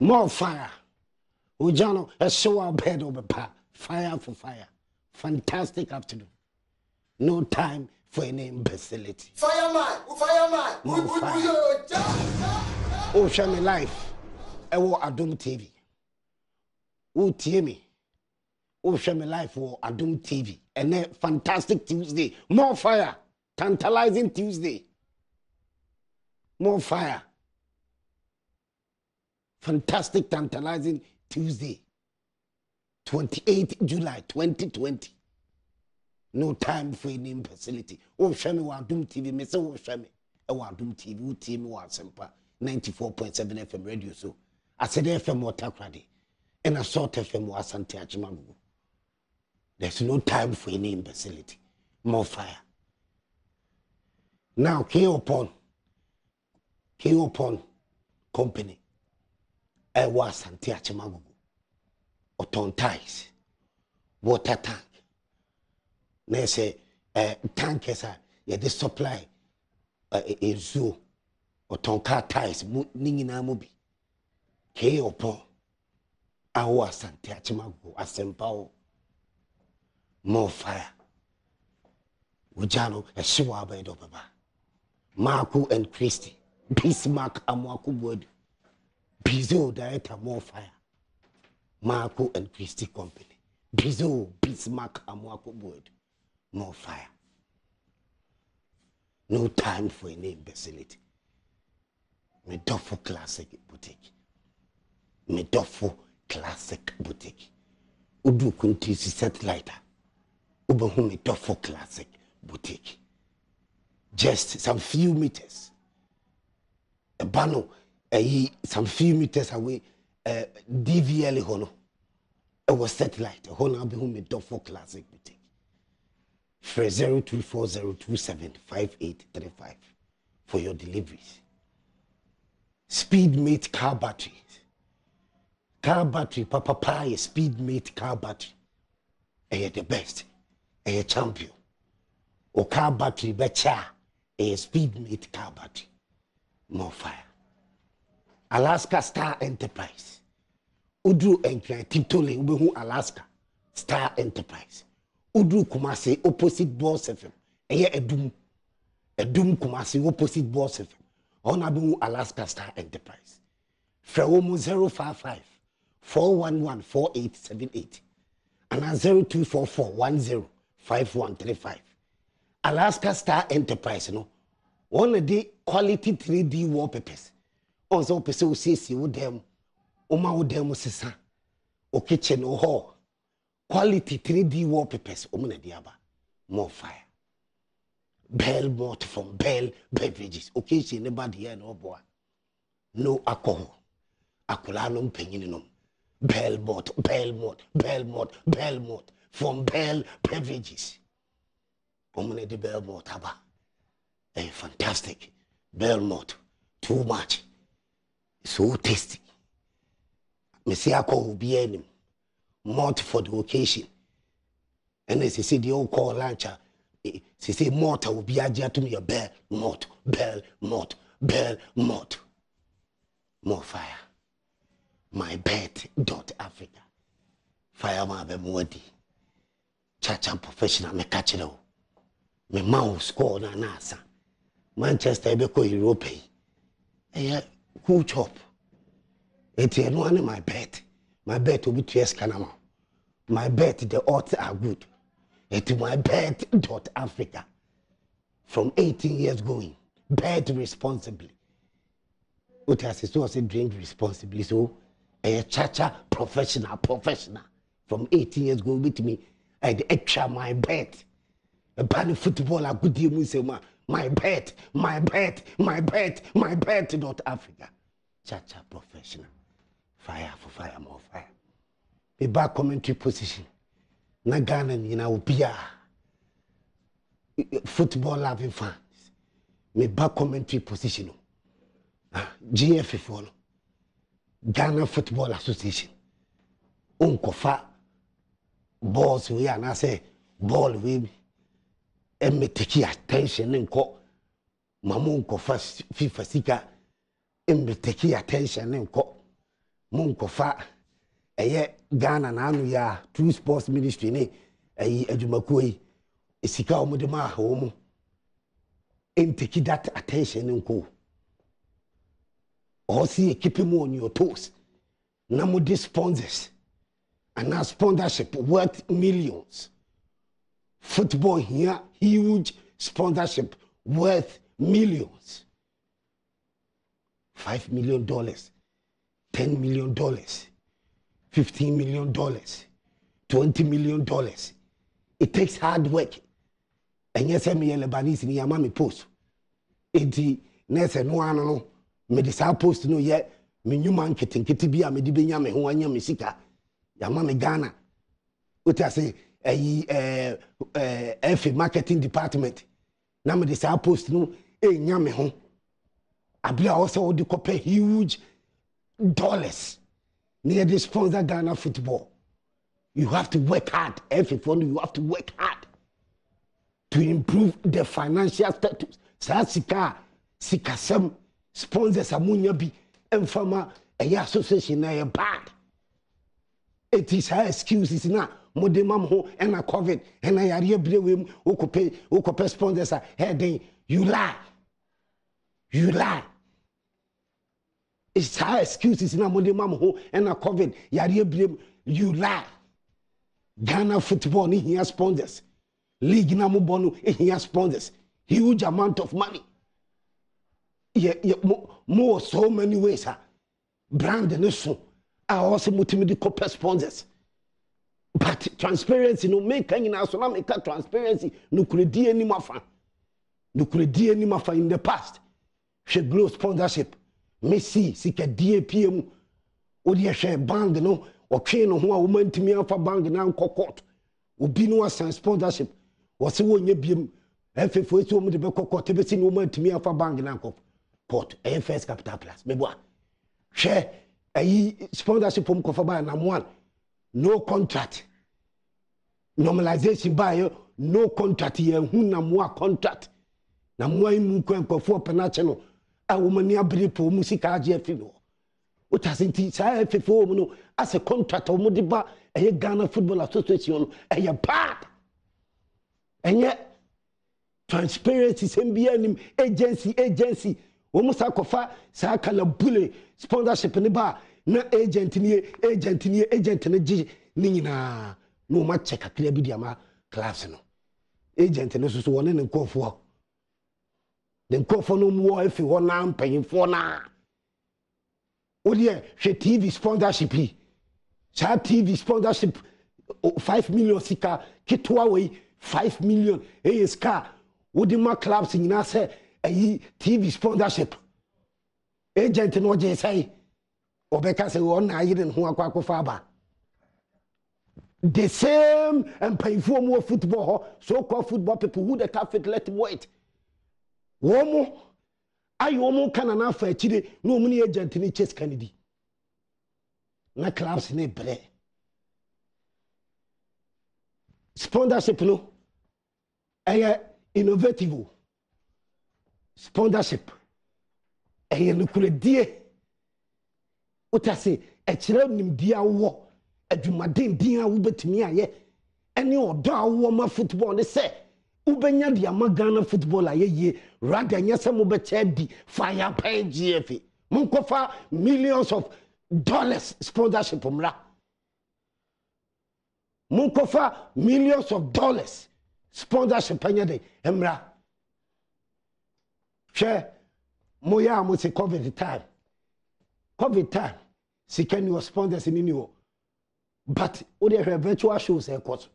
More fire. Ujano, a sour bed over pa. Fire for fire. Fantastic afternoon. No time for any imbecility. Fireman, fireman. More fire. Ocean life. Iwo Adum TV. Utimi. Ocean life. Iwo Adum TV. And a fantastic Tuesday. More fire. Tantalizing Tuesday. More fire. Fantastic, tantalizing Tuesday, 28th July 2020. No time for any imbecility. Oh, Shami, Wadum TV, Mr. Oh, Shami, Wadum TV, UTM, Wasempa, 94.7 FM radio. So I said FM or Takradi, and I saw FM was Asante Achimagu. There's no time for any imbecility. More fire. Now, K-O-Pon company. I was Santiago Oton ties, water tank. They say tankers are the supply a zoo or tonka ties, ningina mubi. K-O-Pon, I was Santiago Assemble. More fire. Ujano, a shiwabe dobaba. Marco and Christie. Bismarck Amwaku word. Bizo director more fire. Marco and Christie Company. Bizo Bismarck Amwaku word. More fire. No time for any imbecility. Medoffo Classic Boutique. Medoffo Classic Boutique. Udu kunti si satellite. Ubahu Medoffo Classic Boutique. Just some few meters. A bano, some few meters away, DVL holo. It was satellite. Holo abe home Medoffo Classic Boutique. For 0240275835 for your deliveries. Speedmate car batteries. Car battery, Papa Pie, Speedmate car battery. Aye the best. Aye champion. O car battery better. Aye Speedmate car battery. More fire. Alaska Star Enterprise. Udru Enkran Titole Ubehu Alaska Star Enterprise. Udru Kumasi opposite Boss FM. Eye Edum. Edum Kumasi opposite Boss FM. Onabu Alaska Star Enterprise. Frewomo 055-411-4878. And 0244105135. Alaska Star Enterprise, no. One of the quality 3D wallpapers. Also, people see them, sisa, or kitchen or hall. Quality 3D wallpapers. More fire. Belmont from Bell beverages. Occasion nobody here no boy. No alcohol. Akulanum peninum. Belmont from Bell beverages. The Belmont haba. Hey, fantastic. Belmont. Too much. So tasty. Messiako will be any malt for the occasion. And as you see the old call launcher, she say malt will be added to me a Belmont. More fire. MyBet.Africa. Fireman Bemwadi. Chacha professional me catch now. Me mouse score na nasa. Manchester Beko Europe. Eh, who chop? It's no one in MyBet. MyBet will be to Escanama. MyBet, the odds are good. It's MyBet.Africa. From 18 years going, bet responsibly. What has it also drink responsibly? So, a chacha professional. From 18 years going with me, and extra MyBet. A band of football, a good deal, Muslim. My bet, not Africa. Chacha professional. Fire for fire, more fire. The back commentary position. Nagan and Yinaupia. Football loving fans. My back commentary position. GFFO. Ghana Football Association. Unkofa. Balls we and I say, ball we. And me take attention and call Mamunko first FIFA Sika. And me take attention and call Munkofa, Aye, Ghana, and Anuya, True Sports Ministry, ne, Aye, Edumakui, Esika Omodema, Homo. And take that attention and go. Or see, keep him on your toes. Namudi sponsors. And our sponsorship worth millions. Football here, huge sponsorship worth millions. $5 million, $10 million, $15 million, $20 million. It takes hard work. And yes, I'm a Lebanese in Yamami post. Eti Nessa no ano, Medisa post no yet, Minuman Kitty Kitibia, Medibiam, Huanya Messica, Yamami Ghana. What I say, a marketing department. Namedisa post no, a Yame home. Abia also the copper huge dollars near the sponsor Ghana football. You have to work hard. Every one you have to work hard to improve the financial status. Sasika, Sika Sam, sponsors Amunya be and former a association a bad. It is her excuses now. Modemam ho and a COVID and I are blame Okope sponsors are heading. You lie. You lie. It's our excuses in a muddy and a COVID. You lie. Ghana football in here sponsors. League in Amubonu in here sponsors. Huge amount of money. Yeah, more so many ways. Brand and so are also multimedia corporate sponsors. But transparency, no making in our Sonamica transparency, no credit any mafa. No credit any mafa in the past. She blow sponsorship. Messi, sika DAPM, Odia share band no, or chain or woman to me alpha band and uncle court. Ubinoas and sponsorship. Was a one yebim, FFO woman to be court, everything woman to me alpha band and uncle court, AFS Capital Plus. Meboa. Share a sponsorship from Kofaba and one. No contract. Normalization by no contract here, who namwa contract. Namwa Munko for Penachano. A woman near Bripo, Musica GFFO. What has in TFFO as a contract of Modiba, a Ghana Football Association, and your part. And yet, transparency, MBN, agency, almost a cofa, Sakala bully, sponsorship in the bar, not agent in a G, Nina, no much check a clear bidiama, class. Agent and also one and go for. Then call for no more if you want now paying for now. Oh yeah, she TV sponsorship. Child TV sponsorship 5 million sika kitwaway 5 million ASK. Udima clubs in Nasa a TV sponsorship. Agent no JSI Obeka say one I didn't Huakwako Faba. The same and pay for more football, so called football people who the cafe let them wait. Womo, I almost can enough for a chile, no money agent in Chess Kennedy. Na clubs in a bread. Sponsorship, no, a innovative sponsorship, a nuclear dear. What I say, a children dear war, a Jumadin dear Ubet Mia, ye, and your dog warmer football, they say. Ubenya di amagana football ayeye rather nyasa mubeche di fire pay GFA. Munkofa millions of dollars sponsorship umra. Munkofa millions of dollars sponsorship anyade emra. She moya amuse COVID time. COVID time. Sikeni was sponsors in Inyo. But ode her virtual shows her course.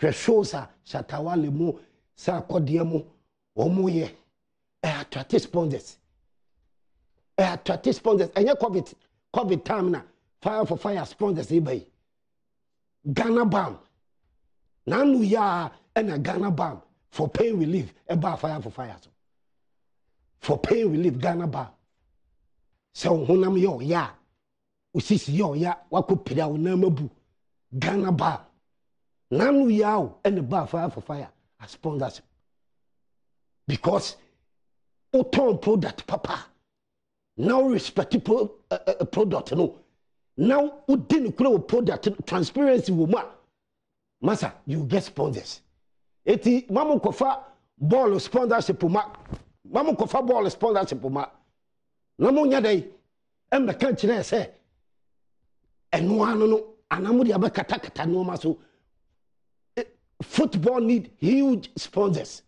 Reshosa shatawale mo sa kodiemo omuye attract sponsors anya covid time na fire for fire sponsors ebai Ghana bam nanu ya na Ghana bam for pain relief eba fire for fire so for pain relief Ghana bam so honam yo ya usisi yo ya wakopira onamabu Ghana bam Nanu yao and the bar fire for fire as sponsors. Because Oton product papa now respectable product no. Now we didn't grow product transparency woman. Masa, you get sponsors. Eti mamu kofa ball sponsorship ma. Mamu kofa ball sponsorship ma. Namu nyadai em the country say enwa no no anamu di abakata kata no maso. Football need huge sponsors.